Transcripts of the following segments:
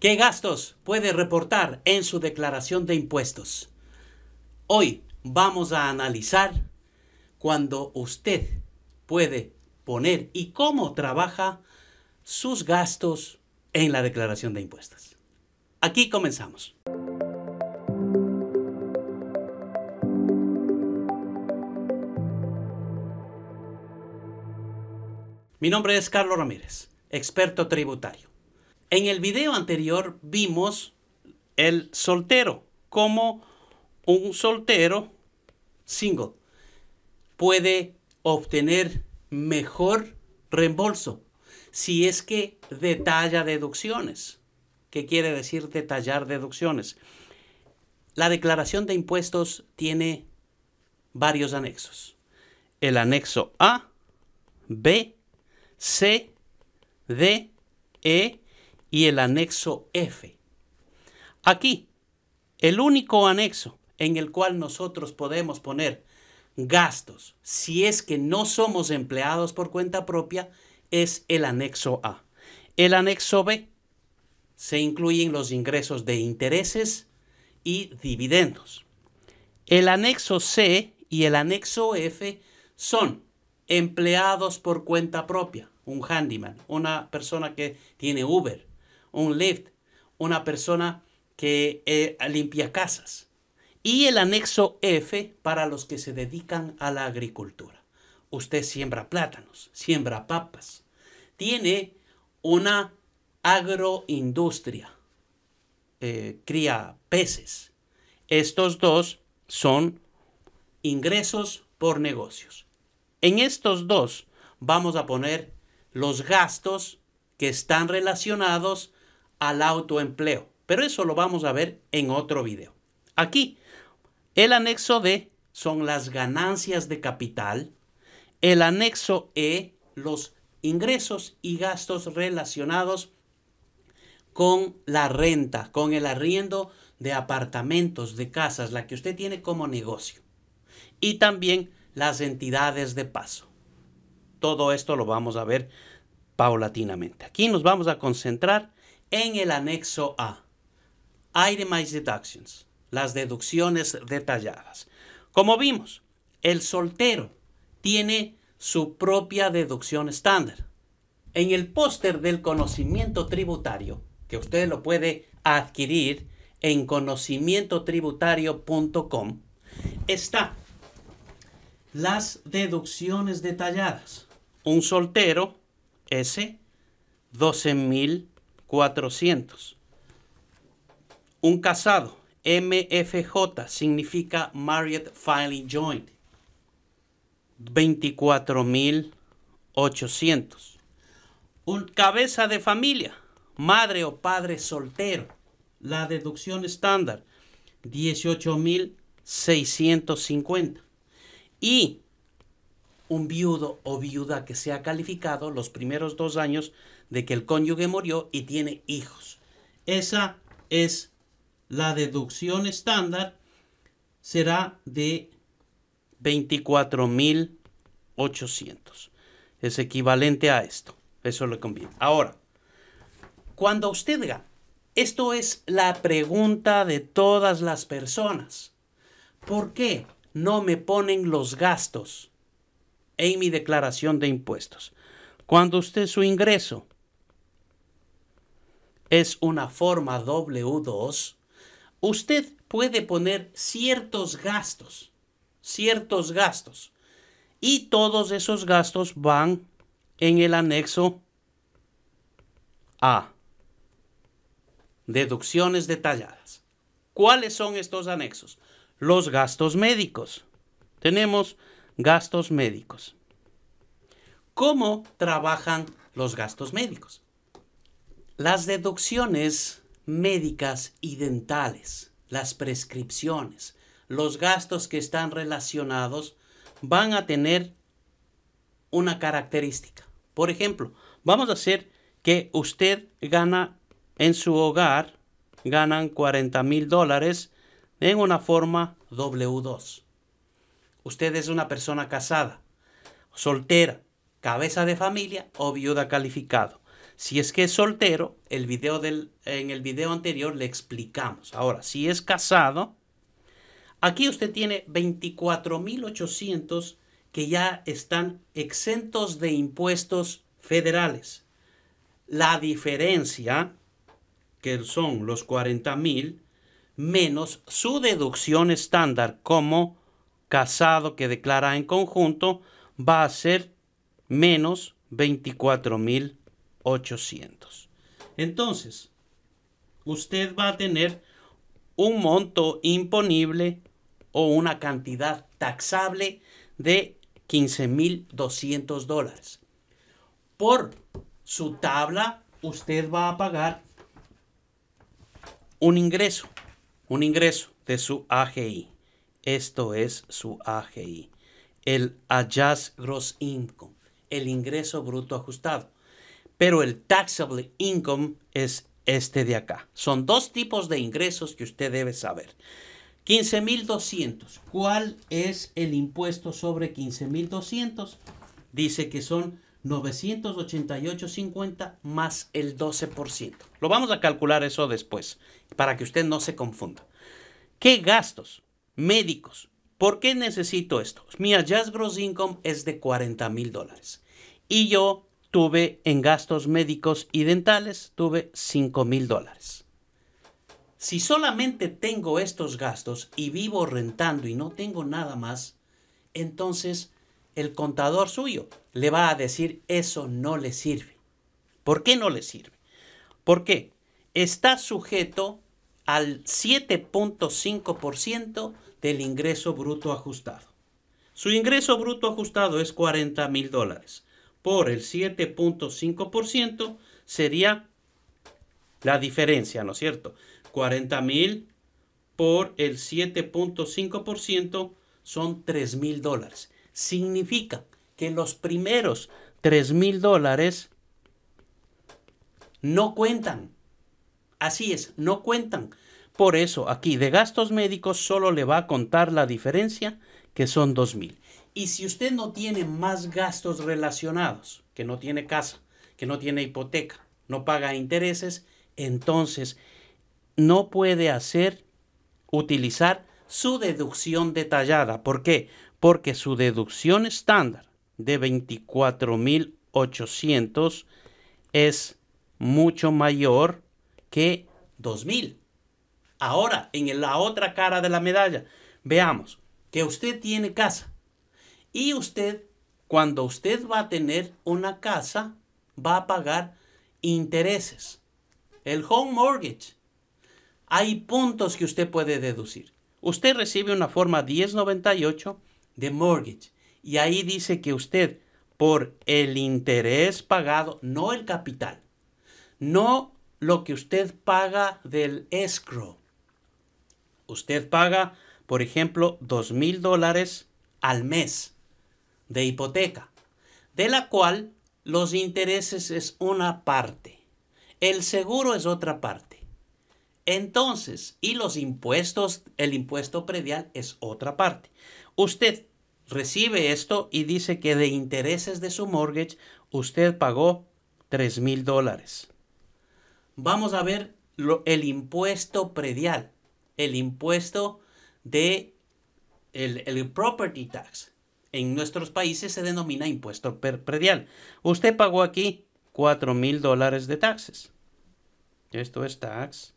¿Qué gastos puede reportar en su declaración de impuestos? Hoy vamos a analizar cuando usted puede poner y cómo trabaja sus gastos en la declaración de impuestos. Aquí comenzamos. Mi nombre es Carlos Ramírez, experto tributario. En el video anterior vimos el soltero, cómo un soltero single puede obtener mejor reembolso si es que detalla deducciones. ¿Qué quiere decir detallar deducciones? La declaración de impuestos tiene varios anexos. El anexo A, B, C, D, E y el anexo F. Aquí, el único anexo en el cual nosotros podemos poner gastos, si es que no somos empleados por cuenta propia, es el anexo A. El anexo B se incluyen los ingresos de intereses y dividendos. El anexo C y el anexo F son empleados por cuenta propia, un handyman, una persona que tiene Uber, un Lyft, una persona que limpia casas. Y el anexo F para los que se dedican a la agricultura. Usted siembra plátanos, siembra papas, tiene una agroindustria, cría peces. Estos dos son ingresos por negocios. En estos dos vamos a poner los gastos que están relacionados al autoempleo. Pero eso lo vamos a ver en otro video. Aquí, el anexo D son las ganancias de capital. El anexo E, los ingresos y gastos relacionados con la renta, con el arriendo de apartamentos, de casas, la que usted tiene como negocio. Y también las entidades de paso. Todo esto lo vamos a ver paulatinamente. Aquí nos vamos a concentrar en el anexo A. Itemized deductions, las deducciones detalladas. Como vimos, el soltero tiene su propia deducción estándar. En el póster del conocimiento tributario, que usted lo puede adquirir en conocimientotributario.com, está las deducciones detalladas. Un soltero, ese, 12,400. Un casado, MFJ, significa Married Filing Joint, 24,800. Un cabeza de familia, madre o padre soltero, la deducción estándar, 18,650. Y un viudo o viuda que sea calificado los primeros 2 años de que el cónyuge murió y tiene hijos. Esa es la deducción estándar, será de 24,800. Es equivalente a esto. Eso le conviene. Ahora, cuando usted gana, esto es la pregunta de todas las personas. ¿Por qué no me ponen los gastos en mi declaración de impuestos? Cuando usted su ingreso es una forma W-2, usted puede poner ciertos gastos. Y todos esos gastos van en el anexo A. Deducciones detalladas. ¿Cuáles son estos anexos? Los gastos médicos. Tenemos gastos médicos. ¿Cómo trabajan los gastos médicos? Las deducciones médicas y dentales, las prescripciones, los gastos que están relacionados van a tener una característica. Por ejemplo, vamos a hacer que usted gana en su hogar, ganan $40,000 en una forma W-2. Usted es una persona casada, soltera, cabeza de familia o viuda calificado. Si es que es soltero, en el video anterior le explicamos. Ahora, si es casado, aquí usted tiene 24.800 que ya están exentos de impuestos federales. La diferencia, que son los 40.000, menos su deducción estándar como casado que declara en conjunto, va a ser menos 24.800. Entonces, usted va a tener un monto imponible o una cantidad taxable de $15.200. Por su tabla, usted va a pagar un ingreso de su AGI. Esto es su AGI, el Adjusted Gross Income, el ingreso bruto ajustado. Pero el Taxable Income es este de acá. Son dos tipos de ingresos que usted debe saber. 15.200. ¿Cuál es el impuesto sobre 15.200? Dice que son 988.50 más el 12%. Lo vamos a calcular eso después, para que usted no se confunda. ¿Qué gastos médicos? ¿Por qué necesito esto? Mi Adjusted Gross Income es de $40.000. Y yo tuve en gastos médicos y dentales, tuve $5.000. Si solamente tengo estos gastos y vivo rentando y no tengo nada más, entonces el contador suyo le va a decir eso no le sirve. ¿Por qué no le sirve? Porque está sujeto al 7.5% del ingreso bruto ajustado. Su ingreso bruto ajustado es $40.000. Por el 7.5% sería la diferencia, ¿no es cierto? 40.000 por el 7.5% son $3.000. Significa que los primeros $3.000 no cuentan. Así es, no cuentan. Por eso aquí de gastos médicos solo le va a contar la diferencia, que son $2.000. Y si usted no tiene más gastos relacionados, que no tiene casa, que no tiene hipoteca, no paga intereses, entonces no puede utilizar su deducción detallada. ¿Por qué? Porque su deducción estándar de 24.800 es mucho mayor que 2.000. Ahora, en la otra cara de la medalla, veamos que usted tiene casa. Y usted, cuando usted va a tener una casa, va a pagar intereses. El home mortgage. Hay puntos que usted puede deducir. Usted recibe una forma 1098 de mortgage. Y ahí dice que usted, por el interés pagado, no el capital, no lo que usted paga del escrow. Usted paga, por ejemplo, $2.000 al mes de hipoteca, de la cual los intereses es una parte, el seguro es otra parte, entonces, y los impuestos, el impuesto predial es otra parte. Usted recibe esto y dice que de intereses de su mortgage usted pagó $3.000. Vamos a ver el impuesto predial, el impuesto de el property tax. En nuestros países se denomina impuesto predial. Usted pagó aquí $4.000 de taxes. Esto es tax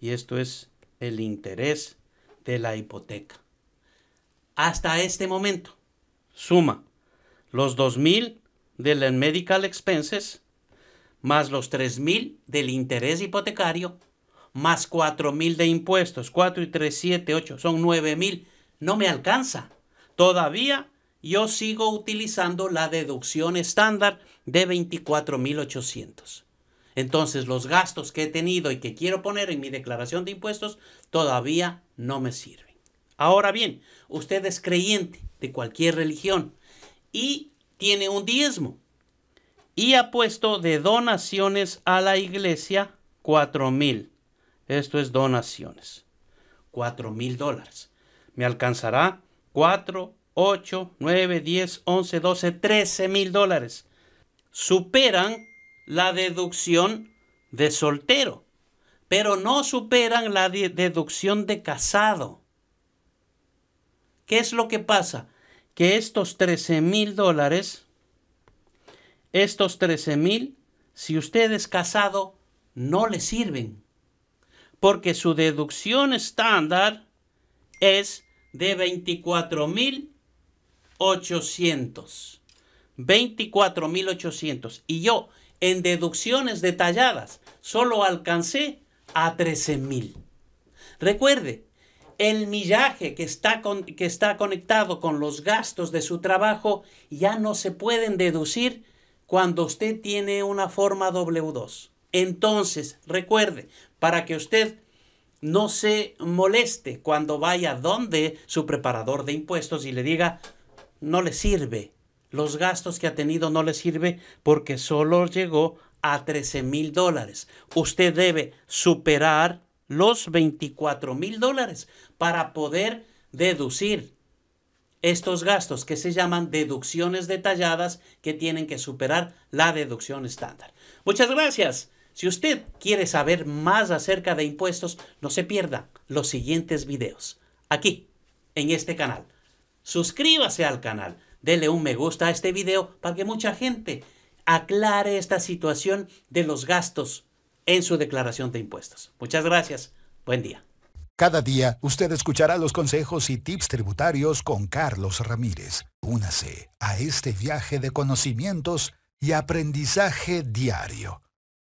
y esto es el interés de la hipoteca. Hasta este momento, suma los $2.000 de las medical expenses, más los $3.000 del interés hipotecario, más $4.000 de impuestos. 4 y 3, 7, 8, son $9.000. No me alcanza. Todavía yo sigo utilizando la deducción estándar de 24.800. Entonces, los gastos que he tenido y que quiero poner en mi declaración de impuestos todavía no me sirven. Ahora bien, usted es creyente de cualquier religión y tiene un diezmo y ha puesto de donaciones a la iglesia $4.000. Esto es donaciones. $4.000. Me alcanzará 4, 8, 9, 10, 11, 12, $13.000. Superan la deducción de soltero, pero no superan la deducción de casado. ¿Qué es lo que pasa? Que estos 13 mil dólares, estos 13 mil, si usted es casado, no le sirven, porque su deducción estándar es de 24,800. 24,800. Y yo, en deducciones detalladas, solo alcancé a 13,000. Recuerde, el millaje que está conectado con los gastos de su trabajo ya no se pueden deducir cuando usted tiene una forma W2. Entonces, recuerde, para que usted no se moleste cuando vaya donde su preparador de impuestos y le diga, no le sirve, los gastos que ha tenido no le sirve porque solo llegó a 13 mil dólares. Usted debe superar los 24 mil dólares para poder deducir estos gastos que se llaman deducciones detalladas, que tienen que superar la deducción estándar. Muchas gracias. Si usted quiere saber más acerca de impuestos, no se pierda los siguientes videos aquí en este canal. Suscríbase al canal, dele un me gusta a este video para que mucha gente aclare esta situación de los gastos en su declaración de impuestos. Muchas gracias. Buen día. Cada día usted escuchará los consejos y tips tributarios con Carlos Ramírez. Únase a este viaje de conocimientos y aprendizaje diario.